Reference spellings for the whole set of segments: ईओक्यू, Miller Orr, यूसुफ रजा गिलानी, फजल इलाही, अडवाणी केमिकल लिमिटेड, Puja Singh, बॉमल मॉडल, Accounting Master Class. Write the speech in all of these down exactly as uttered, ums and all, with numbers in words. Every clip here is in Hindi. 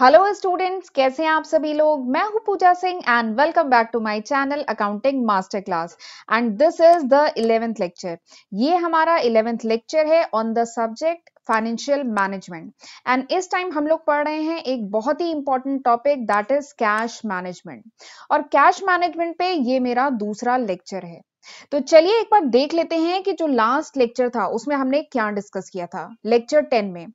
हेलो स्टूडेंट्स, कैसे हैं आप सभी लोग। मैं हूं पूजा Singh and welcome back to my channel accounting master class. And this is the eleventh lecture. ये हमारा इलेवेंथ लेक्चर है on the subject financial management. And इस टाइम हम लोग पढ़ रहे हैं एक बहुत ही important topic, that is cash management. और कैश मैनेजमेंट पे ये मेरा दूसरा लेक्चर है। तो चलिए एक बार देख लेते हैं कि जो लास्ट लेक्चर था उसमें हमने क्या डिस्कस किया था। लेक्चर टेन में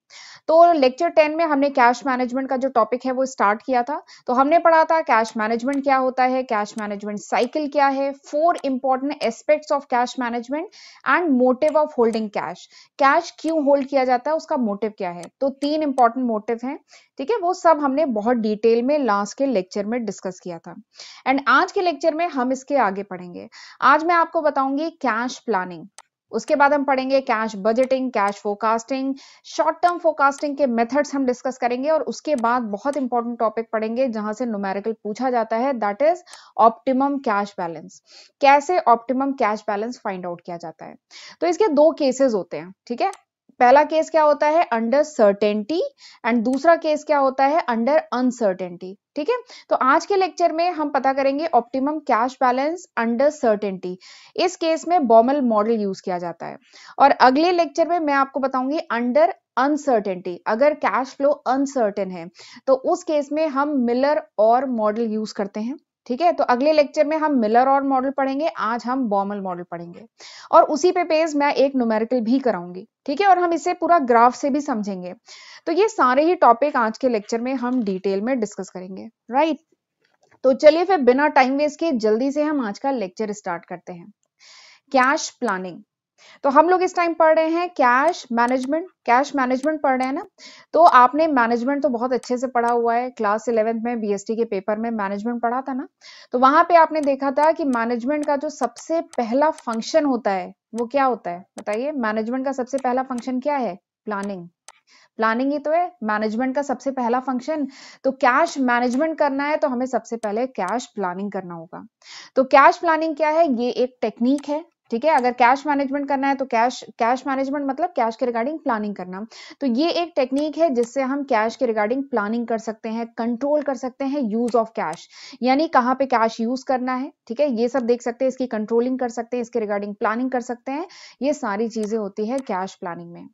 तो लेक्चर टेन में हमने कैश मैनेजमेंट का जो टॉपिक है वो स्टार्ट किया था। तो हमने पढ़ा था कैश मैनेजमेंट क्या होता है, कैश मैनेजमेंट साइकिल क्या है, four important aspects of cash management and motive of holding cash. Cash क्यों होल्ड किया जाता है, उसका मोटिव क्या है। तो तीन इंपॉर्टेंट मोटिव है, ठीक है, वो सब हमने बहुत डिटेल में लास्ट के लेक्चर में डिस्कस किया था। एंड आज के लेक्चर में हम इसके आगे पढ़ेंगे। आज मैं आपको बताऊंगी कैश प्लानिंग, उसके बाद हम पढ़ेंगे cash budgeting, cash forecasting, short term forecasting के मेथड्स हम डिस्कस करेंगे। और उसके बाद बहुत इंपॉर्टेंट टॉपिक पढ़ेंगे जहां से न्यूमेरिकल पूछा जाता है, that is optimum cash balance. कैसे optimum cash balance find out किया जाता है। तो इसके दो केसेस होते हैं, ठीक है। पहला केस क्या होता है, अंडर सर्टेनिटी, एंड दूसरा केस क्या होता है, अंडर अनसर्टेनिटी, ठीक है। तो आज के लेक्चर में हम पता करेंगे optimum cash balance under certainty. इस केस में बॉमल मॉडल यूज किया जाता है। और अगले लेक्चर में मैं आपको बताऊंगी अंडर अनसर्टेनिटी, अगर कैश फ्लो अनसर्टेन है तो उस केस में हम मिलर और मॉडल यूज करते हैं, ठीक है। तो अगले लेक्चर में हम मिलर और मॉडल पढ़ेंगे, आज हम बॉमल मॉडल पढ़ेंगे। और उसी पे पेज मैं एक न्यूमेरिकल भी कराऊंगी, ठीक है। और हम इसे पूरा ग्राफ से भी समझेंगे। तो ये सारे ही टॉपिक आज के लेक्चर में हम डिटेल में डिस्कस करेंगे, राइट। तो चलिए फिर बिना टाइम वेस्ट किए जल्दी से हम आज का लेक्चर स्टार्ट करते हैं। Cash planning. तो हम लोग इस टाइम पढ़ रहे हैं कैश मैनेजमेंट। कैश मैनेजमेंट पढ़ रहे हैं ना, तो आपने मैनेजमेंट तो बहुत अच्छे से पढ़ा हुआ है। क्लास इलेवेंथ में बीएसटी के पेपर में मैनेजमेंट पढ़ा था ना, तो वहां पे आपने देखा था कि मैनेजमेंट का जो सबसे पहला फंक्शन होता है वो क्या होता है, बताइए। मैनेजमेंट का सबसे पहला फंक्शन क्या है, प्लानिंग। प्लानिंग ही तो है मैनेजमेंट का सबसे पहला फंक्शन। तो कैश मैनेजमेंट करना है तो हमें सबसे पहले कैश प्लानिंग करना होगा। तो कैश प्लानिंग क्या है, ये एक टेक्निक है, ठीक है। अगर कैश मैनेजमेंट करना है तो कैश कैश मैनेजमेंट मतलब कैश के रिगार्डिंग प्लानिंग करना। तो ये एक टेक्निक है जिससे हम कैश के रिगार्डिंग प्लानिंग कर सकते हैं, कंट्रोल कर सकते हैं, यूज ऑफ कैश, यानी कहाँ पे कैश यूज करना है, ठीक है, ये सब देख सकते हैं, इसकी कंट्रोलिंग कर सकते हैं, इसके रिगार्डिंग प्लानिंग कर सकते हैं। ये सारी चीजें होती है कैश प्लानिंग में।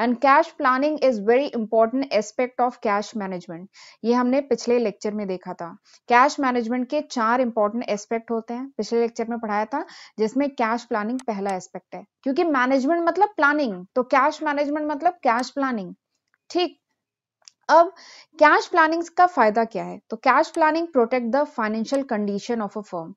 And cash planning is very important aspect of cash management. ये हमने पिछले लेक्चर में देखा था। कैश मैनेजमेंट के चार इंपॉर्टेंट एस्पेक्ट होते हैं, पिछले लेक्चर में पढ़ाया था, जिसमें कैश प्लानिंग पहला एस्पेक्ट है, क्योंकि मैनेजमेंट मतलब प्लानिंग, तो कैश मैनेजमेंट मतलब कैश प्लानिंग, ठीक। अब कैश प्लानिंग का फायदा क्या है, तो cash planning protect the financial condition of a firm.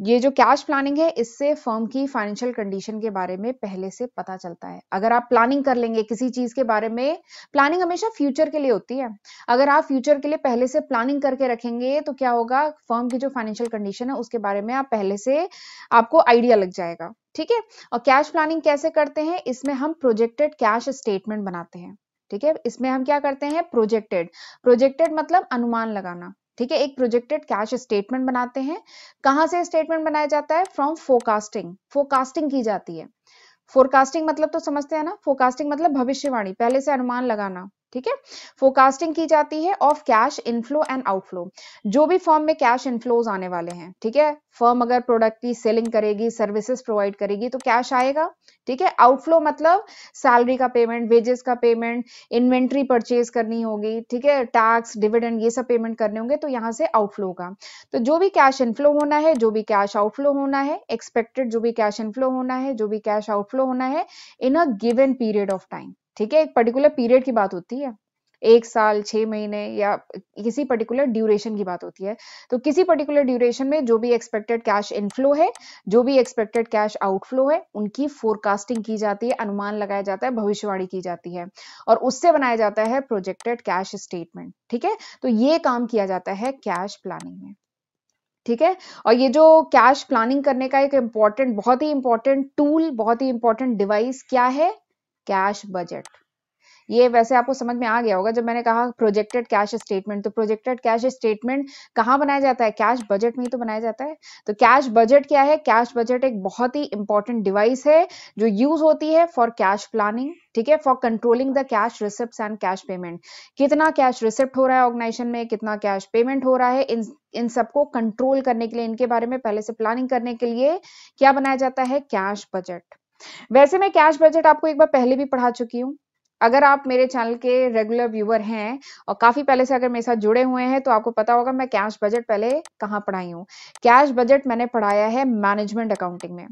ये जो कैश प्लानिंग है इससे फर्म की फाइनेंशियल कंडीशन के बारे में पहले से पता चलता है। अगर आप प्लानिंग कर लेंगे किसी चीज के बारे में, प्लानिंग हमेशा फ्यूचर के लिए होती है, अगर आप फ्यूचर के लिए पहले से प्लानिंग करके रखेंगे तो क्या होगा, फर्म की जो फाइनेंशियल कंडीशन है उसके बारे में आप पहले से, आपको आइडिया लग जाएगा, ठीक है। और कैश प्लानिंग कैसे करते हैं, इसमें हम प्रोजेक्टेड कैश स्टेटमेंट बनाते हैं, ठीक है। इसमें हम क्या करते हैं, प्रोजेक्टेड, प्रोजेक्टेड मतलब अनुमान लगाना, ठीक है। एक प्रोजेक्टेड कैश स्टेटमेंट बनाते हैं। कहां से स्टेटमेंट बनाया जाता है, फ्रॉम फोरकास्टिंग। फोरकास्टिंग की जाती है। फोरकास्टिंग मतलब तो समझते हैं ना, फोरकास्टिंग मतलब भविष्यवाणी, पहले से अनुमान लगाना, ठीक है। फोरकास्टिंग की जाती है of cash inflow and outflow, जो भी फर्म में कैश इनफ्लोज आने वाले हैं, ठीक है। फर्म अगर प्रोडक्ट की सेलिंग करेगी, सर्विसेज प्रोवाइड करेगी तो कैश आएगा, ठीक है। आउटफ्लो मतलब सैलरी का पेमेंट, वेजेस का पेमेंट, इन्वेंट्री परचेज करनी होगी, ठीक है, टैक्स, डिविडेंड, ये सब पेमेंट करने होंगे, तो यहाँ से आउटफ्लो का। तो जो भी कैश इनफ्लो होना है, जो भी कैश आउटफ्लो होना है, एक्सपेक्टेड जो भी कैश इनफ्लो होना है, जो भी कैश आउटफ्लो होना है in a given period of time, ठीक है। एक पर्टिकुलर पीरियड की बात होती है, एक साल, छह महीने, या किसी पर्टिकुलर ड्यूरेशन की बात होती है। तो किसी पर्टिकुलर ड्यूरेशन में जो भी एक्सपेक्टेड कैश इनफ्लो है, जो भी एक्सपेक्टेड कैश आउटफ्लो है, उनकी फोरकास्टिंग की जाती है, अनुमान लगाया जाता है, भविष्यवाणी की जाती है, और उससे बनाया जाता है प्रोजेक्टेड कैश स्टेटमेंट, ठीक है। तो ये काम किया जाता है कैश प्लानिंग में, ठीक है। और ये जो कैश प्लानिंग करने का एक इम्पॉर्टेंट, बहुत ही इंपॉर्टेंट टूल, बहुत ही इंपॉर्टेंट डिवाइस क्या है, कैश बजट। ये वैसे आपको समझ में आ गया होगा जब मैंने कहा प्रोजेक्टेड कैश स्टेटमेंट। तो प्रोजेक्टेड कैश स्टेटमेंट कहाँ बनाया जाता है? कैश बजट में ही तो बनाया जाता है। तो कैश बजट क्या है? कैश बजट एक बहुत ही इंपॉर्टेंट डिवाइस है जो यूज होती है फॉर कैश प्लानिंग, ठीक है, for controlling the cash receipt and cash payment. कितना कैश रिसिप्ट हो रहा है ऑर्गेनाइजेशन में, कितना कैश पेमेंट हो रहा है, इन इन सबको कंट्रोल करने के लिए, इनके बारे में पहले से प्लानिंग करने के लिए क्या बनाया जाता है? Cash budget. वैसे मैं कैश बजट आपको एक बार पहले भी पढ़ा चुकी हूँ। अगर आप मेरे चैनल के रेगुलर व्यूअर हैं और काफी पहले से अगर मेरे साथ जुड़े हुए हैं तो आपको पता होगा मैं कैश बजट पहले कहाँ पढ़ाई हूँ। कैश बजट मैंने पढ़ाया है मैनेजमेंट अकाउंटिंग में।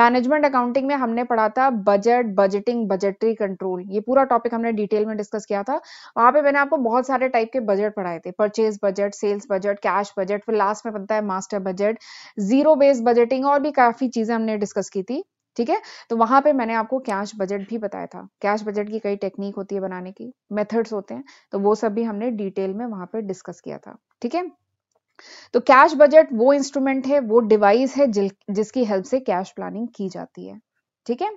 मैनेजमेंट अकाउंटिंग में हमने पढ़ा था बजट, बजटिंग, बजटरी कंट्रोल, ये पूरा टॉपिक हमने डिटेल में डिस्कस किया था। वहां पे मैंने आपको बहुत सारे टाइप के बजट पढ़ाए थे, purchase budget, sales budget, cash budget, फिर लास्ट में बनता है master budget, zero based budgeting, और भी काफी चीजें हमने डिस्कस की थी, ठीक है। तो वहां पे मैंने आपको कैश बजट भी बताया था। कैश बजट की कई टेक्निक होती है बनाने की, मेथड्स होते हैं, तो वो सब भी हमने डिटेल में वहां पे डिस्कस किया था, ठीक है। तो कैश बजट वो इंस्ट्रूमेंट है, वो डिवाइस है जिसकी हेल्प से कैश प्लानिंग की जाती है, ठीक है।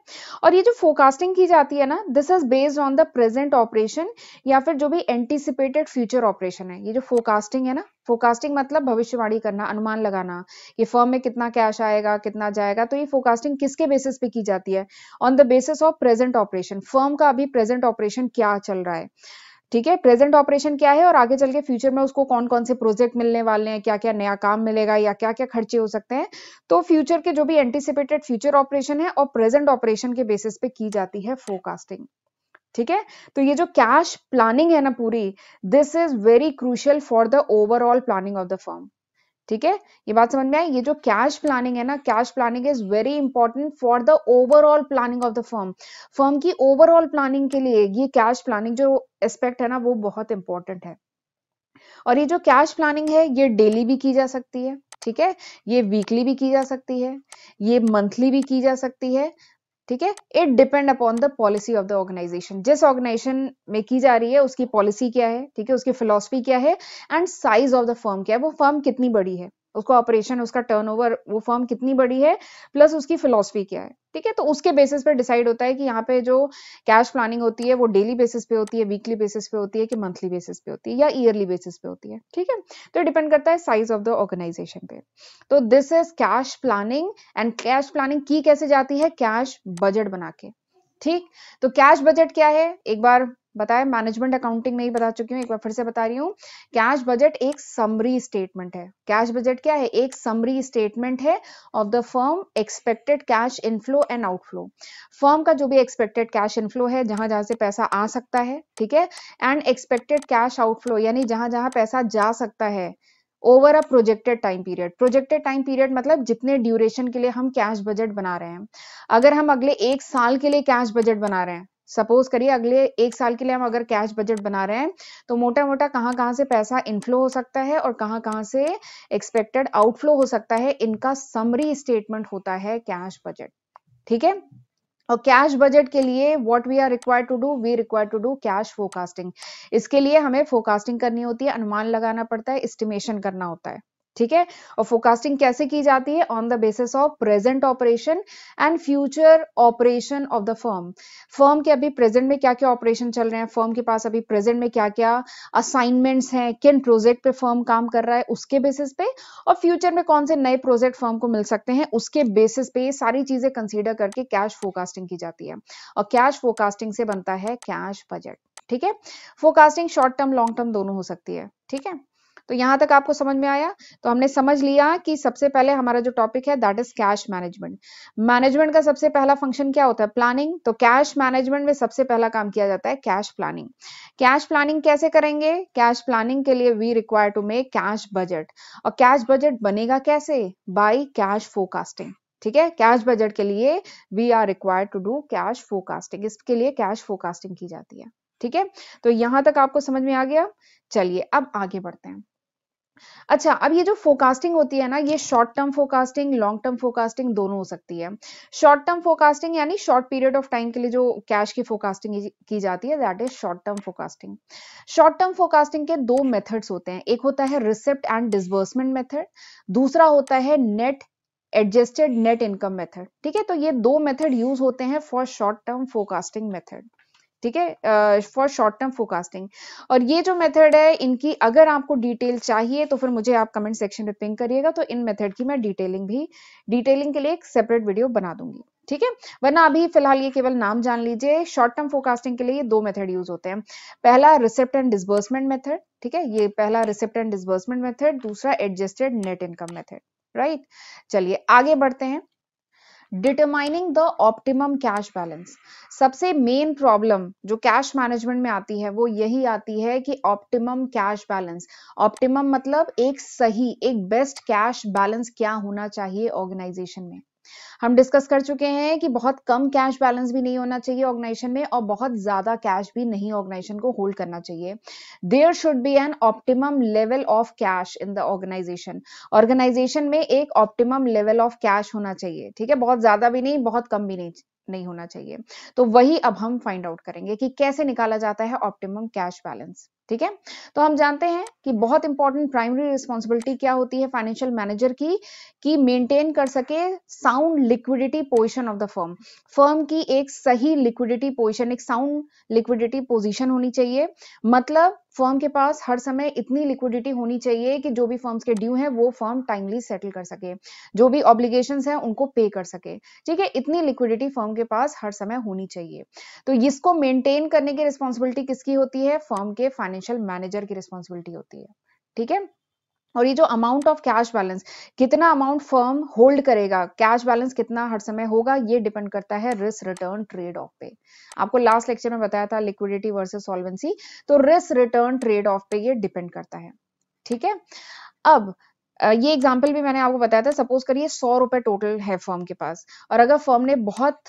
और ये जो फोरकास्टिंग की जाती है ना, this is based on the present operation या फिर जो भी एंटीसिपेटेड फ्यूचर ऑपरेशन है। ये जो फोरकास्टिंग है ना, फोरकास्टिंग मतलब भविष्यवाणी करना, अनुमान लगाना, ये फर्म में कितना कैश आएगा, कितना जाएगा। तो ये फोरकास्टिंग किसके बेसिस पे की जाती है? On the basis of present operation. Firm का अभी प्रेजेंट ऑपरेशन क्या चल रहा है, ठीक है, प्रेजेंट ऑपरेशन क्या है और आगे चल के फ्यूचर में उसको कौन कौन से प्रोजेक्ट मिलने वाले हैं, क्या क्या नया काम मिलेगा या क्या क्या खर्चे हो सकते हैं। तो फ्यूचर के जो भी एंटीसिपेटेड फ्यूचर ऑपरेशन है और प्रेजेंट ऑपरेशन के बेसिस पे की जाती है फोरकास्टिंग, ठीक है। तो ये जो कैश प्लानिंग है ना पूरी, this is very crucial for the overall planning of the firm, ठीक है। ये बात समझ में आई? ये जो कैश प्लानिंग है ना, cash planning is very important for the overall planning of the firm. Firm की ओवरऑल प्लानिंग के लिए ये कैश प्लानिंग जो एस्पेक्ट है ना, वो बहुत इंपॉर्टेंट है। और ये जो कैश प्लानिंग है, ये डेली भी की जा सकती है, ठीक है, ये वीकली भी की जा सकती है, ये मंथली भी की जा सकती है, ठीक है। It depend upon the policy of the organisation. जिस ऑर्गेनाइजेशन में की जा रही है उसकी पॉलिसी क्या है, ठीक है, उसकी फिलॉसफी क्या है, and size of the firm क्या है, वो फर्म कितनी बड़ी है, उसका ऑपरेशन, उसका टर्नओवर, वो फर्म कितनी बड़ी है, प्लस उसकी फिलॉसफी क्या है, ठीक है। तो उसके बेसिस पे डिसाइड होता है कि यहाँ पे जो कैश प्लानिंग होती है वो डेली बेसिस पे होती है, वीकली बेसिस पे होती है, कि मंथली बेसिस पे होती है, या ईयरली बेसिस पे होती है, ठीक है। तो डिपेंड करता है साइज ऑफ द ऑर्गेनाइजेशन पे। तो this is cash planning. And cash planning की कैसे जाती है? कैश बजट बना के, ठीक। तो कैश बजट क्या है एक बार बताया, मैनेजमेंट अकाउंटिंग में ही बता चुकी हूँ, एक बार फिर से बता रही हूँ। कैश बजट एक समरी स्टेटमेंट है। कैश बजट क्या है? एक समरी स्टेटमेंट है of the firm expected cash inflow and outflow. Firm का जो भी एक्सपेक्टेड कैश इनफ्लो है, जहां जहां से पैसा आ सकता है, ठीक है, एंड एक्सपेक्टेड कैश आउटफ्लो यानी जहां जहां पैसा जा सकता है over a projected time period. Projected time period मतलब जितने ड्यूरेशन के लिए हम कैश बजट बना रहे हैं। अगर हम अगले एक साल के लिए कैश बजट बना रहे हैं, सपोज करिए अगले एक साल के लिए हम अगर कैश बजट बना रहे हैं, तो मोटा मोटा कहाँ कहाँ से पैसा इनफ्लो हो सकता है और कहाँ कहाँ से एक्सपेक्टेड आउटफ्लो हो सकता है, इनका समरी स्टेटमेंट होता है कैश बजट, ठीक है। और कैश बजट के लिए what we are required to do, we require to do cash forecasting. इसके लिए हमें फोरकास्टिंग करनी होती है, अनुमान लगाना पड़ता है, एस्टिमेशन करना होता है, ठीक है। और फोरकास्टिंग कैसे की जाती है? On the basis of present operation and future operation of the firm. Firm के अभी प्रेजेंट में क्या क्या ऑपरेशन चल रहे हैं, फर्म के पास अभी प्रेजेंट में क्या क्या असाइनमेंट्स हैं, किन प्रोजेक्ट पे फर्म काम कर रहा है, उसके बेसिस पे, और फ्यूचर में कौन से नए प्रोजेक्ट फर्म को मिल सकते हैं, उसके बेसिस पे, ये सारी चीजें कंसीडर करके कैश फोरकास्टिंग की जाती है। और कैश फोरकास्टिंग से बनता है कैश बजट, ठीक है। Forecasting short term, long term दोनों हो सकती है, ठीक है। तो यहाँ तक आपको समझ में आया? तो हमने समझ लिया कि सबसे पहले हमारा जो टॉपिक है that is cash management. Management का सबसे पहला फंक्शन क्या होता है? प्लानिंग। तो कैश मैनेजमेंट में सबसे पहला काम किया जाता है कैश प्लानिंग। कैश प्लानिंग कैसे करेंगे? कैश प्लानिंग के लिए we require to make cash budget. और कैश बजट बनेगा कैसे? बाय कैश फोरकास्टिंग, ठीक है। कैश बजट के लिए we are required to do cash forecasting. इसके लिए कैश फोरकास्टिंग की जाती है, ठीक है। तो यहाँ तक आपको समझ में आ गया। चलिए अब आगे बढ़ते हैं। अच्छा, अब ये जो फोरकास्टिंग होती है ना, ये short term forecasting, long term forecasting दोनों हो सकती है। शॉर्ट टर्म फोरकास्टिंग यानी शॉर्ट पीरियड ऑफ टाइम के लिए जो कैश की फोरकास्टिंग की जाती है that is short term forecasting. Short term forecasting के दो मेथड्स होते हैं। एक होता है रिसिप्ट एंड डिसबर्समेंट मेथड, दूसरा होता है net adjusted net income method, ठीक है। तो ये दो मेथड यूज होते हैं for short term forecasting method, ठीक है, फॉर शॉर्ट टर्म फोरकास्टिंग। और ये जो मेथड है इनकी अगर आपको डिटेल चाहिए तो फिर मुझे आप कमेंट सेक्शन में पिंग करिएगा, तो इन मेथड की मैं डिटेलिंग भी डिटेलिंग के लिए एक सेपरेट वीडियो बना दूंगी, ठीक है। वरना अभी फिलहाल ये केवल नाम जान लीजिए। शॉर्ट टर्म फोरकास्टिंग के लिए ये दो मेथड यूज होते हैं, पहला रिसिप्ट एंड डिसबर्समेंट मेथड, ठीक है, ये पहला रिसिप्ट एंड डिसबर्समेंट मेथड, दूसरा adjusted net income method, right. चलिए आगे बढ़ते हैं। Determining the optimum cash balance, सबसे मेन प्रॉब्लम जो कैश मैनेजमेंट में आती है वो यही आती है कि ऑप्टिमम कैश बैलेंस, ऑप्टिमम मतलब एक सही, एक बेस्ट कैश बैलेंस क्या होना चाहिए ऑर्गेनाइजेशन में। हम डिस्कस कर चुके हैं कि बहुत कम कैश बैलेंस भी नहीं होना चाहिए ऑर्गेनाइजेशन में और बहुत ज्यादा कैश भी नहीं ऑर्गेनाइजेशन को होल्ड करना चाहिए। There should be an optimum level of cash in the organisation, organisation में एक ऑप्टिमम लेवल ऑफ कैश होना चाहिए, ठीक है, बहुत ज्यादा भी नहीं बहुत कम भी नहीं नहीं होना चाहिए। तो वही अब हम फाइंड आउट करेंगे कि कैसे निकाला जाता है ऑप्टिमम कैश बैलेंस, ठीक है। तो हम जानते हैं कि बहुत इंपॉर्टेंट प्राइमरी रिस्पॉन्सिबिलिटी क्या होती है फाइनेंशियल मैनेजर की, कि मेंटेन कर सके sound liquidity position of the firm, firm की एक सही लिक्विडिटी पोजीशन, एक साउंड लिक्विडिटी पोजीशन होनी चाहिए। मतलब फर्म के पास हर समय इतनी लिक्विडिटी होनी चाहिए कि जो भी फर्म्स के ड्यू हैं वो फर्म टाइमली सेटल कर सके, जो भी ऑब्लिगेशंस हैं उनको पे कर सके, ठीक है, इतनी लिक्विडिटी फर्म के पास हर समय होनी चाहिए। तो इसको मेंटेन करने की रिस्पॉन्सिबिलिटी किसकी होती है? फर्म के फाइनेंशियल मैनेजर की रिस्पॉन्सिबिलिटी होती है, ठीक है। और ये जो अमाउंट ऑफ कैश बैलेंस, कितना अमाउंट फर्म होल्ड करेगा, कैश बैलेंस कितना हर समय होगा, ये डिपेंड करता है रिस्क रिटर्न ट्रेड ऑफ पे। आपको लास्ट लेक्चर में बताया था लिक्विडिटी वर्सेस सॉल्वेंसी, तो रिस्क रिटर्न ट्रेड ऑफ पे ये डिपेंड करता है, ठीक है। अब ये एग्जाम्पल भी मैंने आपको बताया था, सपोज करिए सौ रुपए टोटल है फर्म के पास और अगर फर्म ने बहुत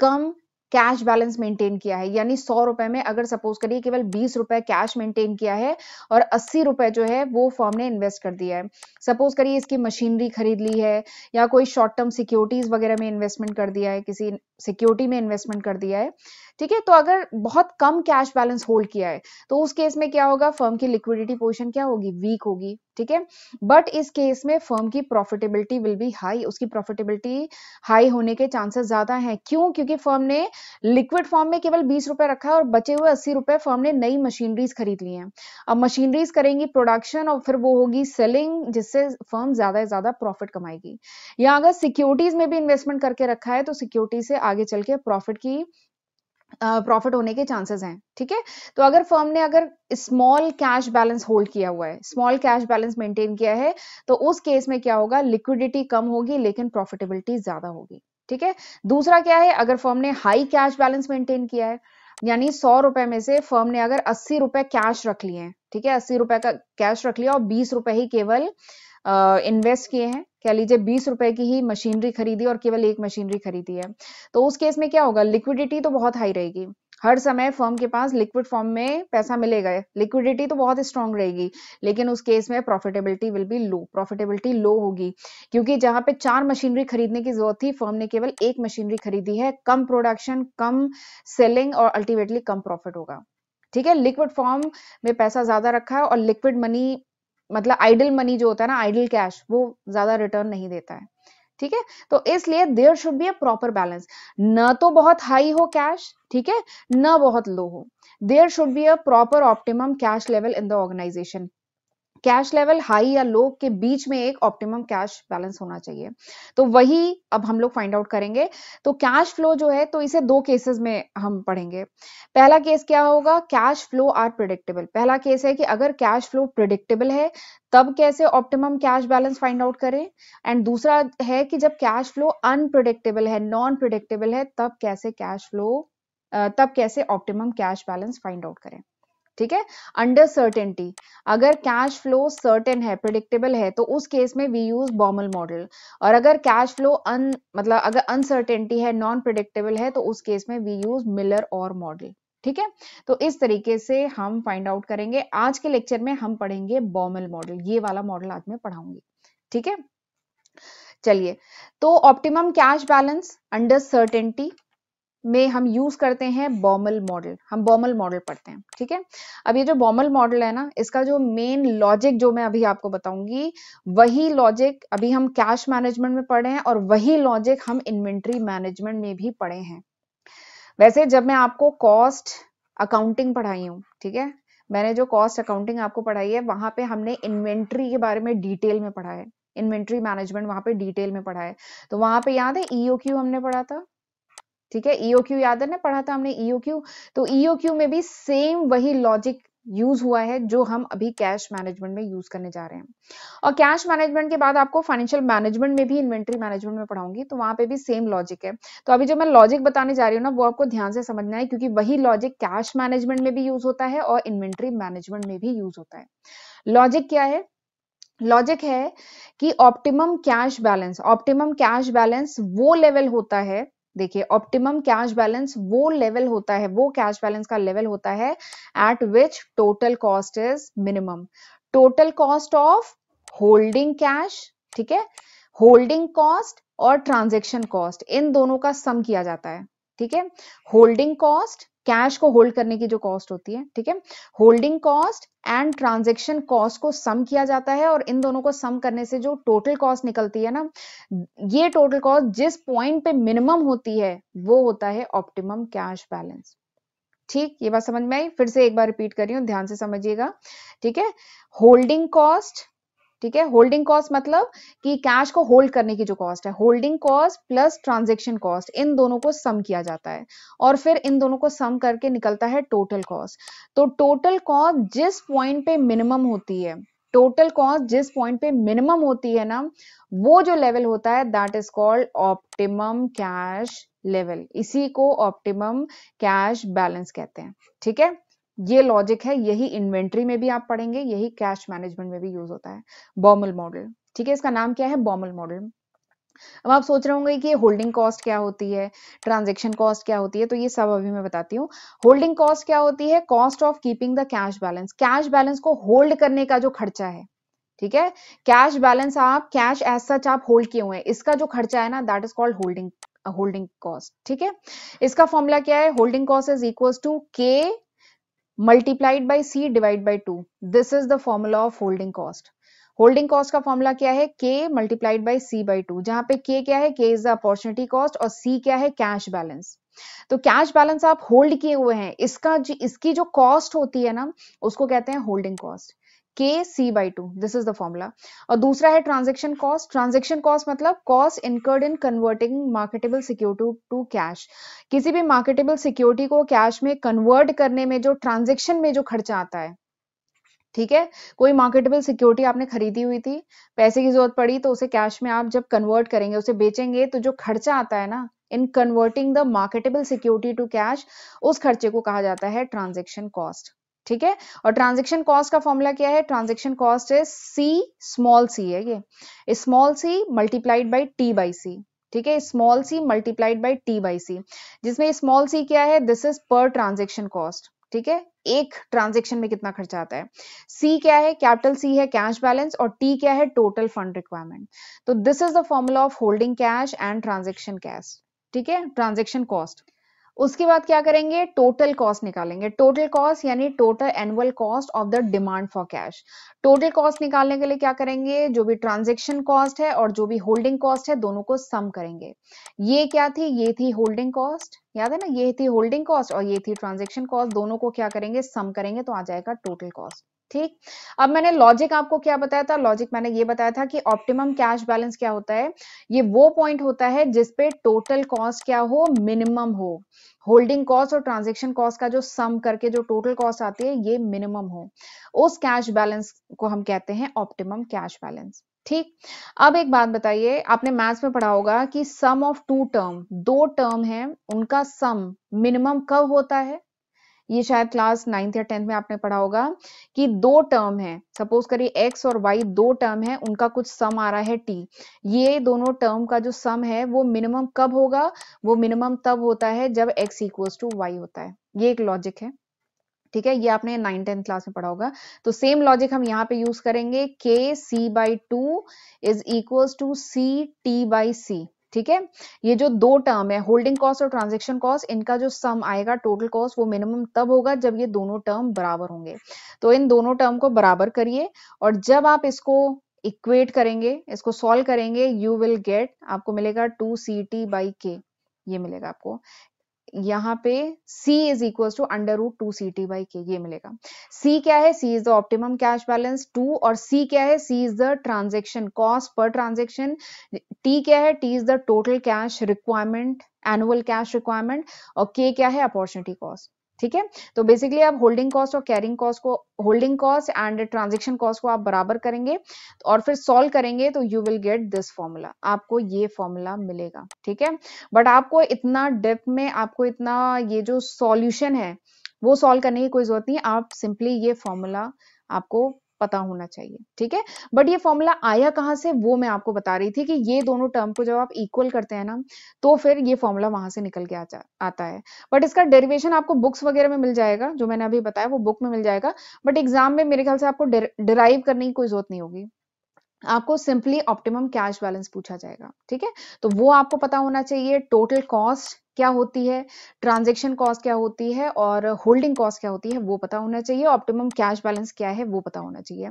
कम कैश बैलेंस मेंटेन किया है, यानी सौ रुपए में अगर सपोज करिए केवल बीस रुपए कैश मेंटेन किया है और अस्सी रुपए जो है वो फर्म ने इन्वेस्ट कर दिया है, सपोज करिए इसकी मशीनरी खरीद ली है या कोई शॉर्ट टर्म सिक्योरिटीज वगैरह में इन्वेस्टमेंट कर दिया है, किसी सिक्योरिटी में इन्वेस्टमेंट कर दिया है, ठीक है। तो अगर बहुत कम कैश बैलेंस होल्ड किया है तो उस केस में क्या होगा, फर्म की लिक्विडिटी पोजीशन क्या होगी, वीक होगी, ठीक है। बट इस केस में फर्म की प्रॉफिटेबिलिटी विल बी हाई, उसकी प्रॉफिटेबिलिटी हाई होने के चांसेस ज्यादा हैं। क्यों? क्योंकि फर्म ने लिक्विड फॉर्म में केवल बीस रुपए रखा है और बचे हुए अस्सी रुपए फर्म ने नई मशीनरीज खरीद ली हैं। अब मशीनरीज करेंगी प्रोडक्शन और फिर वो होगी सेलिंग, जिससे फर्म ज्यादा से ज्यादा प्रॉफिट कमाएगी। या अगर सिक्योरिटीज में भी इन्वेस्टमेंट करके रखा है तो सिक्योरिटी से आगे चल के प्रॉफिट की प्रॉफिट uh, होने के चांसेस हैं, ठीक है। तो अगर फर्म ने अगर स्मॉल कैश बैलेंस होल्ड किया हुआ है, स्मॉल कैश बैलेंस मेंटेन किया है, तो उस केस में क्या होगा, लिक्विडिटी कम होगी लेकिन प्रॉफिटेबिलिटी ज्यादा होगी, ठीक है। दूसरा क्या है, अगर फर्म ने हाई कैश बैलेंस मेंटेन किया है, यानी सौ रुपए में से फर्म ने अगर अस्सी रुपए कैश रख लिए हैं, ठीक है, अस्सी रुपए का कैश रख लिया और बीस रुपए ही केवल इन्वेस्ट uh, किए हैं, कह लीजिए बीस रुपए की ही मशीनरी खरीदी और केवल एक मशीनरी खरीदी है, तो उस केस में क्या होगा, लिक्विडिटी तो बहुत हाई रहेगी, हर समय फर्म के पास लिक्विड फॉर्म में पैसा मिलेगा, लिक्विडिटी तो बहुत स्ट्रांग रहेगी, लेकिन उस केस में profitability will be low, profitability low होगी, क्योंकि जहां पे चार मशीनरी खरीदने की जरूरत थी फर्म ने केवल एक मशीनरी खरीदी है, कम प्रोडक्शन, कम सेलिंग और अल्टीमेटली कम प्रॉफिट होगा, ठीक है। लिक्विड फॉर्म में पैसा ज्यादा रखा है और लिक्विड मनी मतलब आइडल मनी जो होता है ना, आइडल कैश, वो ज्यादा रिटर्न नहीं देता है, ठीक है। तो इसलिए there should be a proper balance, न तो बहुत हाई हो कैश, ठीक है, न बहुत लो हो। There should be a proper optimum cash level in the organisation, cash level high या लो के बीच में एक ऑप्टिमम कैश बैलेंस होना चाहिए। तो वही अब हम लोग फाइंड आउट करेंगे। तो कैश फ्लो जो है, तो इसे दो केसेस में हम पढ़ेंगे। पहला केस क्या होगा, कैश फ्लो आर प्रेडिक्टेबल। पहला केस है कि अगर कैश फ्लो प्रेडिक्टेबल है तब कैसे optimum cash balance find out करें, एंड दूसरा है कि जब कैश फ्लो अनप्रेडिक्टेबल है, नॉन प्रेडिक्टेबल है, तब कैसे कैश फ्लो तब कैसे optimum cash balance find out करें, ठीक है। अंडर सर्टेनिटी, अगर कैश फ्लो सर्टेन है, प्रेडिक्टेबल है, तो उस केस में वी यूज बॉमल मॉडल, और अगर कैश फ्लो अन मतलब अगर अनसर्टेनिटी है, नॉन प्रेडिक्टेबल है, तो उस केस में we use Miller Orr model, ठीक है। तो इस तरीके से हम फाइंड आउट करेंगे। आज के लेक्चर में हम पढ़ेंगे बॉमल मॉडल, ये वाला मॉडल आज मैं पढ़ाऊंगी, ठीक है। चलिए, तो optimum cash balance under certainty में हम यूज करते हैं बॉमल मॉडल, हम बॉमल मॉडल पढ़ते हैं, ठीक है। अब ये जो बॉमल मॉडल है ना, इसका जो मेन लॉजिक जो मैं अभी आपको बताऊंगी, वही लॉजिक अभी हम कैश मैनेजमेंट में पढ़े हैं और वही लॉजिक हम इन्वेंट्री मैनेजमेंट में भी पढ़े हैं। वैसे जब मैं आपको कॉस्ट अकाउंटिंग पढ़ाई हूँ, ठीक है, मैंने जो कॉस्ट अकाउंटिंग आपको पढ़ाई है वहां पे हमने इन्वेंट्री के बारे में डिटेल में पढ़ा है, इन्वेंट्री मैनेजमेंट वहां पे डिटेल में पढ़ा है। तो वहां पे याद है ईओक्यू हमने पढ़ा था, ठीक है, ईओक्यू याद है ना, पढ़ा था हमने ईओक्यू। तो ईओक्यू में भी सेम वही लॉजिक यूज हुआ है जो हम अभी कैश मैनेजमेंट में यूज करने जा रहे हैं। और कैश मैनेजमेंट के बाद आपको फाइनेंशियल मैनेजमेंट में भी इन्वेंट्री मैनेजमेंट में पढ़ाऊंगी, तो वहां पे भी सेम लॉजिक है। तो अभी जो मैं लॉजिक बताने जा रही हूँ ना वो आपको ध्यान से समझना है, क्योंकि वही लॉजिक कैश मैनेजमेंट में भी यूज होता है और इन्वेंट्री मैनेजमेंट में भी यूज होता है। लॉजिक क्या है? लॉजिक है कि optimum cash balance, optimum cash balance वो लेवल होता है, देखिए ऑप्टिमम कैश बैलेंस वो लेवल होता है, वो कैश बैलेंस का लेवल होता है at which total cost is minimum. Total cost of holding cash, ठीक है, होल्डिंग कॉस्ट और ट्रांजैक्शन कॉस्ट, इन दोनों का सम किया जाता है, ठीक है। होल्डिंग कॉस्ट, कैश को होल्ड करने की जो कॉस्ट होती है, ठीक है, holding cost and transaction cost को सम किया जाता है, और इन दोनों को सम करने से जो टोटल कॉस्ट निकलती है ना, ये टोटल कॉस्ट जिस पॉइंट पे मिनिमम होती है वो होता है ऑप्टिमम कैश बैलेंस। ठीक, ये बात समझ में आई? फिर से एक बार रिपीट कर रही हूँ, ध्यान से समझिएगा, ठीक है। होल्डिंग कॉस्ट, ठीक है, होल्डिंग कॉस्ट मतलब कि कैश को होल्ड करने की जो कॉस्ट है, holding cost plus transaction cost, इन दोनों को सम किया जाता है और फिर इन दोनों को सम करके निकलता है टोटल कॉस्ट। तो टोटल कॉस्ट जिस पॉइंट पे मिनिमम होती है, टोटल कॉस्ट जिस पॉइंट पे मिनिमम होती है ना, वो जो लेवल होता है that is called optimum cash level, इसी को ऑप्टिमम कैश बैलेंस कहते हैं, ठीक है। ये लॉजिक है, यही इन्वेंट्री में भी आप पढ़ेंगे, यही कैश मैनेजमेंट में भी यूज होता है, बॉमल मॉडल, ठीक है, इसका नाम क्या है? बॉमल मॉडल। अब आप सोच रहे होंगे कि होल्डिंग कॉस्ट क्या होती है, ट्रांजैक्शन कॉस्ट क्या होती है, तो ये सब अभी मैं बताती हूँ। होल्डिंग कॉस्ट क्या होती है? Cost of keeping the cash balance, cash balance को होल्ड करने का जो खर्चा है, ठीक है, कैश बैलेंस आप कैश एज सच आप होल्ड किए हुए हैं, इसका जो खर्चा है ना that is called holding holding cost, ठीक है। इसका फॉर्मूला क्या है? Holding cost is equal to K multiplied by C divide by two, this is the formula of holding cost. Holding cost का फॉर्मूला क्या है? K multiplied by C by two, जहां पे के क्या है? के इज द अपॉर्चुनिटी कॉस्ट और सी क्या है? Cash balance. तो कैश बैलेंस आप होल्ड किए हुए हैं, इसका इसकी जो कॉस्ट होती है ना उसको कहते हैं holding cost, K C by two, this is the formula. और दूसरा है ट्रांजेक्शन कॉस्ट, ट्रांजेक्शन कॉस्ट मतलब cost incurred in converting marketable security to cash, किसी भी मार्केटेबल सिक्योरिटी को कैश में कन्वर्ट करने में जो ट्रांजेक्शन में जो खर्चा आता है, ठीक है, कोई मार्केटेबल सिक्योरिटी आपने खरीदी हुई थी, पैसे की जरूरत पड़ी तो उसे कैश में आप जब कन्वर्ट करेंगे, उसे बेचेंगे, तो जो खर्चा आता है ना in converting the marketable security to cash, उस खर्चे को कहा जाता है ट्रांजेक्शन कॉस्ट, ठीक है। और ट्रांजैक्शन कॉस्ट का फॉर्मूला क्या है? ट्रांजैक्शन कॉस्ट है सी, स्मॉल सी है ये, small C multiplied by T by C, ठीक है, small C multiplied by T by C, जिसमें स्मॉल सी क्या है? This is per transaction cost, ठीक है, एक ट्रांजैक्शन में कितना खर्चा आता है। सी क्या है? कैपिटल सी है कैश बैलेंस, और टी क्या है? Total fund requirement. तो this is the formula of holding cash and transaction cash, ठीक है, ट्रांजैक्शन कॉस्ट। उसके बाद क्या करेंगे? टोटल कॉस्ट निकालेंगे, टोटल कॉस्ट यानी total annual cost of the demand for cash. Total cost निकालने के लिए क्या करेंगे? जो भी ट्रांजैक्शन कॉस्ट है और जो भी होल्डिंग कॉस्ट है दोनों को सम करेंगे। ये क्या थी? ये थी होल्डिंग कॉस्ट, याद है ना, ये थी होल्डिंग कॉस्ट और ये थी ट्रांजैक्शन कॉस्ट, दोनों को क्या करेंगे? सम करेंगे, तो आ जाएगा टोटल कॉस्ट। ठीक, अब मैंने लॉजिक आपको क्या बताया था? लॉजिक मैंने ये बताया था कि ऑप्टिमम कैश बैलेंस क्या होता है? ये वो पॉइंट होता है जिसपे टोटल कॉस्ट क्या हो? मिनिमम हो। होल्डिंग कॉस्ट और ट्रांजैक्शन कॉस्ट का जो सम करके जो टोटल कॉस्ट आती है ये मिनिमम हो, उस कैश बैलेंस को हम कहते हैं ऑप्टिमम कैश बैलेंस। ठीक, अब एक बात बताइए, आपने मैथ्स में पढ़ा होगा कि सम ऑफ टू टर्म, दो टर्म है उनका सम मिनिमम कब होता है? ये शायद क्लास नाइन्थ या टेंथ में आपने पढ़ा होगा कि दो टर्म है, सपोज करिए x और y दो टर्म है, उनका कुछ सम आ रहा है t, ये दोनों टर्म का जो सम है वो मिनिमम कब होगा? वो मिनिमम तब होता है जब x इक्वल्स टू y होता है। ये एक लॉजिक है, ठीक है, ये आपने नाइन टेंथ क्लास में पढ़ा होगा। तो सेम लॉजिक हम यहाँ पे यूज करेंगे, k c by two is equals to c t by c, ठीक है। ये जो दो टर्म है होल्डिंग कॉस्ट और ट्रांजैक्शन कॉस्ट, इनका जो सम आएगा टोटल कॉस्ट वो मिनिमम तब होगा जब ये दोनों टर्म बराबर होंगे। तो इन दोनों टर्म को बराबर करिए और जब आप इसको इक्वेट करेंगे, इसको सॉल्व करेंगे, यू विल गेट, आपको मिलेगा to C T by K, ये मिलेगा आपको। यहाँ पे C is equal to under root two C T by K ये मिलेगा। C क्या है? C is the optimum cash balance two, और C क्या है? C is the transaction cost per transaction. T क्या है? T is the total cash requirement, annual cash requirement, और K क्या है? Opportunity cost. ठीक है, तो बेसिकली आप होल्डिंग कॉस्ट और कैरिंग कॉस्ट को, holding cost and transaction cost को आप बराबर करेंगे और फिर सॉल्व करेंगे तो you will get this formula, आपको ये फॉर्मूला मिलेगा। ठीक है, बट आपको इतना डेप्थ में, आपको इतना ये जो सॉल्यूशन है वो सॉल्व करने की कोई जरूरत नहीं, आप सिंपली ये फॉर्मूला आपको पता होना चाहिए। ठीक है, बट ये फॉर्मूला आया कहाँ से वो मैं आपको बता रही थी कि ये दोनों टर्म को जब आप इक्वल करते हैं ना तो फिर ये फॉर्मूला वहां से निकल के आ जा, आता है। बट इसका डेरिवेशन आपको बुक्स वगैरह में मिल जाएगा, जो मैंने अभी बताया वो बुक में मिल जाएगा, बट एग्जाम में मेरे ख्याल से आपको डिराइव करने की कोई जरूरत नहीं होगी, आपको सिंपली ऑप्टिमम कैश बैलेंस पूछा जाएगा। ठीक है, तो वो आपको पता होना चाहिए, टोटल कॉस्ट क्या होती है, ट्रांजैक्शन कॉस्ट क्या होती है और होल्डिंग कॉस्ट क्या होती है वो पता होना चाहिए, ऑप्टिमम कैश बैलेंस क्या है वो पता होना चाहिए।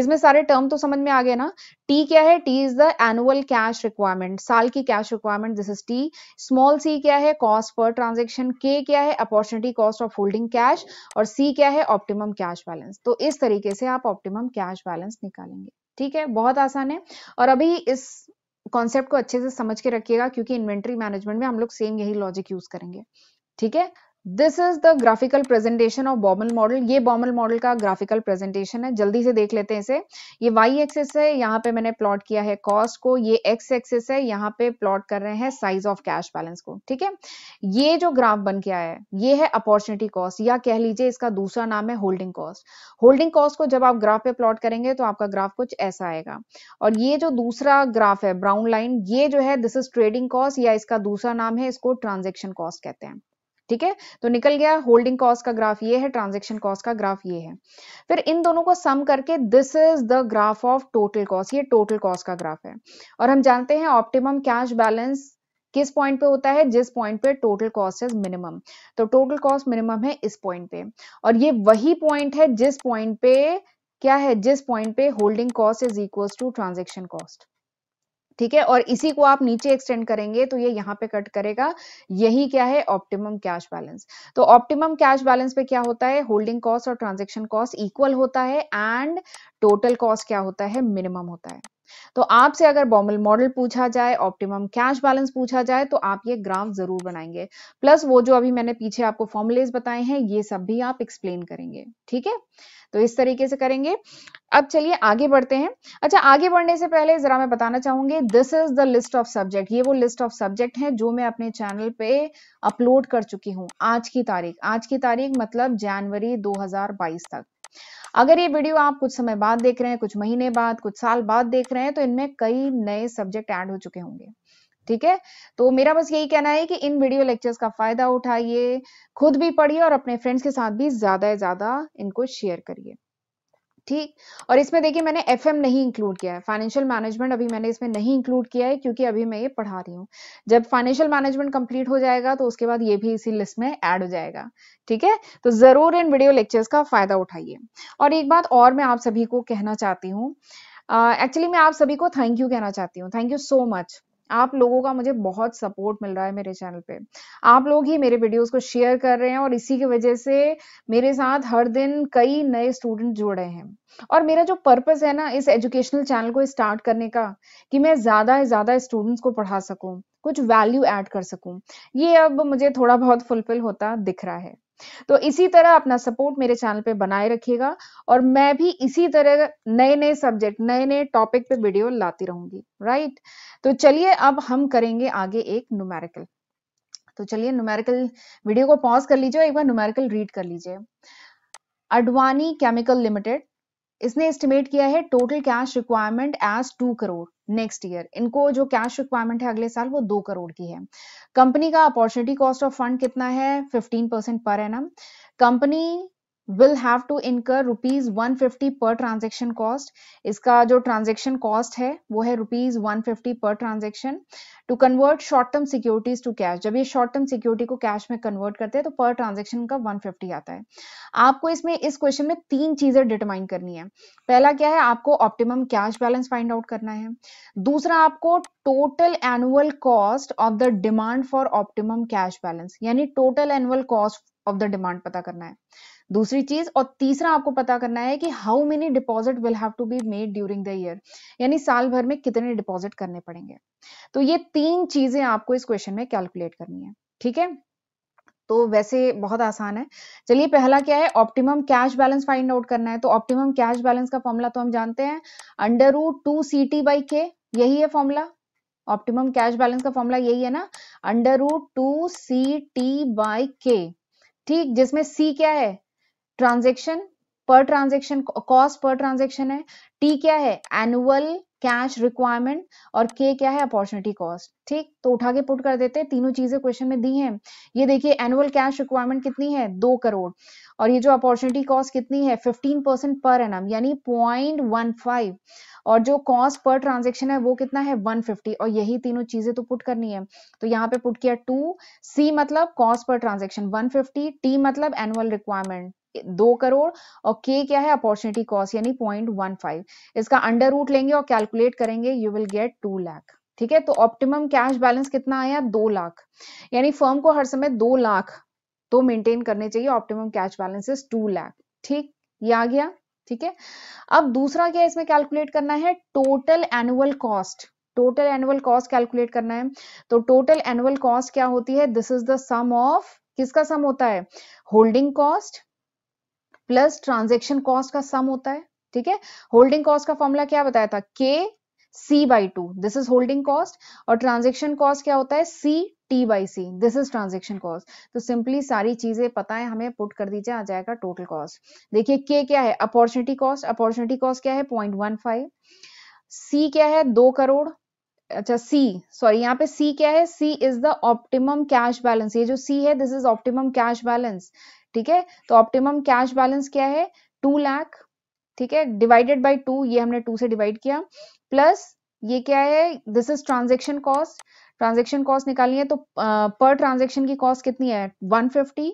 इसमें सारे टर्म तो समझ में आ गए ना। टी क्या है? T is the annual cash requirement, साल की cash requirement, this is T. Small C क्या है? Cost per transaction. के क्या है? Opportunity cost of holding cash, और सी क्या है? Optimum cash balance. तो इस तरीके से आप ऑप्टिमम कैश बैलेंस निकालेंगे। ठीक है, बहुत आसान है, और अभी इस कॉन्सेप्ट को अच्छे से समझ के रखिएगा क्योंकि इन्वेंट्री मैनेजमेंट में हम लोग सेम यही लॉजिक यूज करेंगे। ठीक है, this is the graphical presentation of बॉमल मॉडल। ये बॉमल मॉडल का ग्राफिकल प्रेजेंटेशन है, जल्दी से देख लेते हैं इसे। ये वाई एक्सेस है, यहाँ पे मैंने प्लॉट किया है कॉस्ट को, ये एक्स एक्सेस है, यहाँ पे प्लॉट कर रहे हैं साइज ऑफ कैश बैलेंस को। ठीक है, ये जो ग्राफ बन के आया है ये है अपॉर्चुनिटी कॉस्ट, या कह लीजिए इसका दूसरा नाम है होल्डिंग कॉस्ट। होल्डिंग कॉस्ट को जब आप ग्राफ पे प्लॉट करेंगे तो आपका ग्राफ कुछ ऐसा आएगा, और ये जो दूसरा ग्राफ है ब्राउन लाइन, ये जो है दिस इज ट्रेडिंग कॉस्ट, या इसका दूसरा नाम है, इसको ट्रांजेक्शन कॉस्ट कहते हैं। ठीक है, तो निकल गया होल्डिंग कॉस्ट का ग्राफ ये है, ट्रांजैक्शन कॉस्ट का ग्राफ ये है। फिर इन दोनों को सम करके this is the graph of total cost, ये टोटल कॉस्ट का ग्राफ है। और हम जानते हैं ऑप्टिमम कैश बैलेंस किस पॉइंट पे होता है? जिस पॉइंट पे टोटल कॉस्ट इज मिनिमम। तो टोटल कॉस्ट मिनिमम है इस पॉइंट पे, और ये वही पॉइंट है जिस पॉइंट पे क्या है, जिस पॉइंट पे holding cost is equal to transaction cost. ठीक है, और इसी को आप नीचे एक्सटेंड करेंगे तो ये यहाँ पे कट करेगा, यही क्या है? Optimum cash balance. तो ऑप्टिमम कैश बैलेंस पे क्या होता है? होल्डिंग कॉस्ट और ट्रांजैक्शन कॉस्ट इक्वल होता है, एंड टोटल कॉस्ट क्या होता है? मिनिमम होता है। तो आपसे अगर बॉमल मॉडल पूछा जाए, ऑप्टिमम कैश बैलेंस पूछा जाए, तो आप ये ग्राफ जरूर बनाएंगे, प्लस वो जो अभी मैंने पीछे आपको फॉर्मुलेज बताए हैं ये सब भी आप एक्सप्लेन करेंगे। ठीक है, तो इस तरीके से करेंगे। अब चलिए आगे बढ़ते हैं। अच्छा, आगे बढ़ने से पहले जरा मैं बताना चाहूंगी, this is the list of subject, ये वो लिस्ट ऑफ सब्जेक्ट है जो मैं अपने चैनल पे अपलोड कर चुकी हूँ आज की तारीख, आज की तारीख मतलब जनवरी दो हजार बाईस तक। अगर ये वीडियो आप कुछ समय बाद देख रहे हैं, कुछ महीने बाद, कुछ साल बाद देख रहे हैं, तो इनमें कई नए सब्जेक्ट ऐड हो चुके होंगे। ठीक है, तो मेरा बस यही कहना है कि इन वीडियो लेक्चर्स का फायदा उठाइए, खुद भी पढ़िए और अपने फ्रेंड्स के साथ भी ज्यादा से ज्यादा इनको शेयर करिए। ठीक, और इसमें देखिए मैंने एफएम नहीं इंक्लूड किया है, फाइनेंशियल मैनेजमेंट अभी मैंने इसमें नहीं इंक्लूड किया है क्योंकि अभी मैं ये पढ़ा रही हूँ। जब फाइनेंशियल मैनेजमेंट कंप्लीट हो जाएगा तो उसके बाद ये भी इसी लिस्ट में ऐड हो जाएगा। ठीक है, तो जरूर इन वीडियो लेक्चर्स का फायदा उठाइए। और एक बात और मैं आप सभी को कहना चाहती हूँ, एक्चुअली uh, मैं आप सभी को थैंक यू कहना चाहती हूँ। थैंक यू सो मच, आप लोगों का मुझे बहुत सपोर्ट मिल रहा है मेरे चैनल पे, आप लोग ही मेरे वीडियोस को शेयर कर रहे हैं और इसी की वजह से मेरे साथ हर दिन कई नए स्टूडेंट जुड़ रहे हैं। और मेरा जो पर्पस है ना इस एजुकेशनल चैनल को स्टार्ट करने का, कि मैं ज्यादा से ज्यादा स्टूडेंट्स को पढ़ा सकूं, कुछ वैल्यू ऐड कर सकूं, ये अब मुझे थोड़ा बहुत फुलफिल होता दिख रहा है। तो इसी तरह अपना सपोर्ट मेरे चैनल पे बनाए रखिएगा और मैं भी इसी तरह नए नए सब्जेक्ट, नए नए टॉपिक पे वीडियो लाती रहूंगी। राइट, तो चलिए अब हम करेंगे आगे एक न्यूमेरिकल। तो चलिए न्यूमेरिकल, वीडियो को पॉज कर लीजिए, एक बार न्यूमेरिकल रीड कर लीजिए। अडवाणी केमिकल लिमिटेड, इसने एस्टिमेट किया है total cash requirement as two crore next year. इनको जो कैश रिक्वायरमेंट है अगले साल वो दो करोड़ की है। कंपनी का अपॉर्चुनिटी कॉस्ट ऑफ फंड कितना है? Fifteen percent per annum. Company will have to incur rupees one fifty per transaction cost. इसका जो transaction cost है वो है rupees one fifty per transaction to convert short term securities to cash. जब ये short term security को cash में convert करते हैं तो per transaction का one fifty आता है. आपको इसमें इस question में तीन चीजें determine करनी है. पहला क्या है, आपको optimum cash balance find out करना है. दूसरा आपको total annual cost of the demand for optimum cash balance, यानी total annual cost of the demand पता करना है दूसरी चीज. और तीसरा आपको पता करना है कि how many deposit will have to be made during the year, यानी साल भर में कितने डिपॉजिट करने पड़ेंगे. तो ये तीन चीजें आपको इस क्वेश्चन में कैलकुलेट करनी है. ठीक है, तो वैसे बहुत आसान है. चलिए, पहला क्या है, optimum cash balance find out करना है. तो ऑप्टिमम कैश बैलेंस का फॉर्मूला तो हम जानते हैं, under root two C T by K, यही है फॉर्मूला. ऑप्टिमम कैश बैलेंस का फॉर्मूला यही है ना, under root two C T by K. ठीक, जिसमें सी क्या है, transaction per transaction cost per transaction है. टी क्या है, एनुअल कैश रिक्वायरमेंट. और के क्या है, अपॉर्चुनिटी कॉस्ट. ठीक, तो उठा के पुट कर देते हैं, तीनों चीजें क्वेश्चन में दी हैं. ये देखिए, एनुअल कैश रिक्वायरमेंट कितनी है, दो करोड़. और ये जो अपॉर्चुनिटी कॉस्ट कितनी है, फिफ्टीन परसेंट पर एनम, यानी पॉइंट वन फाइव. और जो कॉस्ट पर ट्रांजेक्शन है वो कितना है, वन फिफ्टी. और यही तीनों चीजें तो पुट करनी है. तो यहाँ पे पुट किया टू, सी मतलब cost per transaction one fifty, T मतलब एनुअल रिक्वायरमेंट दो करोड़ और के क्या है, अपॉर्चुनिटी कॉस्ट यानी पॉइंट वन फाइव. इसका अंडर रूट लेंगे और कैलकुलेट करेंगे, you will get two lakh. ठीक है, तो ऑप्टिमम कैश बैलेंस कितना आया, दो लाख. यानी फर्म को हर समय दो लाख तो मेंटेन करने चाहिए. Optimum cash balances two lakh. ठीक, ये आ गया. ठीक है, अब दूसरा क्या है, इसमें कैलकुलेट करना है total annual cost. Total annual cost calculate करना है. तो टोटल एनुअल कॉस्ट क्या होती है, this is the sum of, किसका सम होता है, holding cost plus transaction cost का सम होता है. ठीक है, होल्डिंग कॉस्ट का फॉर्मूला क्या बताया था, K C by two, this is holding cost. और ट्रांजेक्शन कॉस्ट क्या होता है, C T by C, this is transaction cost. तो सिंपली सारी चीजें पता है हमें, पुट कर दीजिए, आ जाएगा टोटल कॉस्ट. देखिए, के क्या है, अपॉर्चुनिटी कॉस्ट. अपॉर्चुनिटी कॉस्ट क्या है, पॉइंट वन फाइव. सी क्या है, दो करोड़ अच्छा सी सॉरी यहाँ पे सी क्या है, C is the optimum cash balance. ये जो सी है, this is optimum cash balance. ठीक है, तो ऑप्टिमम कैश बैलेंस क्या है, टू लाख. ठीक है, डिवाइडेड बाय टू, ये हमने टू से डिवाइड किया, प्लस ये क्या है, this is transaction cost. Transaction cost निकालनी है तो पर ट्रांजेक्शन की कॉस्ट कितनी है, one fifty,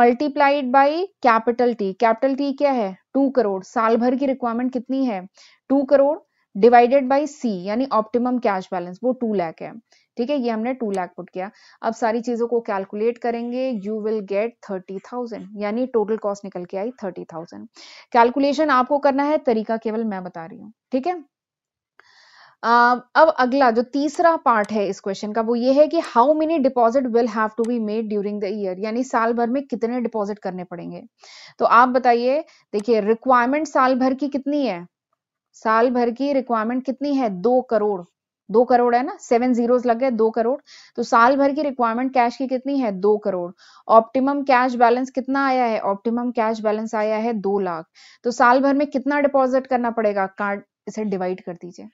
multiplied by capital T. Capital T क्या है, टू करोड़. साल भर की रिक्वायरमेंट कितनी है, two crore, divided by C यानी ऑप्टिमम कैश बैलेंस, वो टू लाख है. ठीक है, ये हमने टू लाख पुट किया. अब सारी चीजों को कैलकुलेट करेंगे, you will get thirty thousand, यानी टोटल कॉस्ट निकल के आई थर्टी थाउजेंड. कैलकुलेशन आपको करना है, तरीका केवल मैं बता रही हूँ. ठीक है, अब अगला जो तीसरा पार्ट है इस क्वेश्चन का वो ये है कि how many deposit will have to be made during the year, यानी साल भर में कितने डिपॉजिट करने पड़ेंगे. तो आप बताइए, देखिए रिक्वायरमेंट साल भर की कितनी है, साल भर की रिक्वायरमेंट कितनी है, दो करोड़ दो करोड़ है ना, सेवन जीरोस लग गए, दो करोड़. तो साल भर की रिक्वायरमेंट कैश की कितनी है, दो करोड़. ऑप्टिमम कैश बैलेंस कितना आया है, ऑप्टिमम कैश बैलेंस आया है दो लाख. तो साल भर में कितना डिपॉजिट करना पड़ेगा, कार्ड इसे डिवाइड कर दीजिए,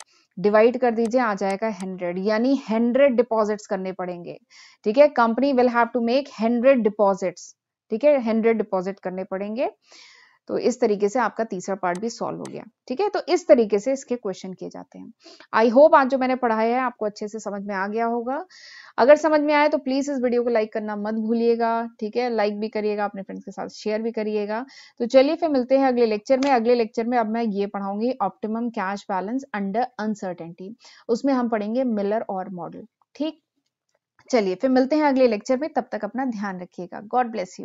डिवाइड कर दीजिए आ जाएगा हंड्रेड, यानी हंड्रेड डिपॉजिट्स करने पड़ेंगे. ठीक है, company will have to make hundred deposits. ठीक है, हंड्रेड डिपॉजिट करने पड़ेंगे. तो इस तरीके से आपका तीसरा पार्ट भी सॉल्व हो गया. ठीक है, तो इस तरीके से इसके क्वेश्चन किए जाते हैं. आई होप आज जो मैंने पढ़ाया है आपको अच्छे से समझ में आ गया होगा. अगर समझ में आए तो प्लीज इस वीडियो को लाइक करना मत भूलिएगा. ठीक है, लाइक भी करिएगा, अपने फ्रेंड्स के साथ शेयर भी करिएगा. तो चलिए फिर मिलते हैं अगले लेक्चर में. अगले लेक्चर में अब मैं ये पढ़ाऊंगी optimum cash balance under uncertainty, उसमें हम पढ़ेंगे मिलर और मॉडल. ठीक, चलिए फिर मिलते हैं अगले लेक्चर में. तब तक अपना ध्यान रखिएगा. God bless you.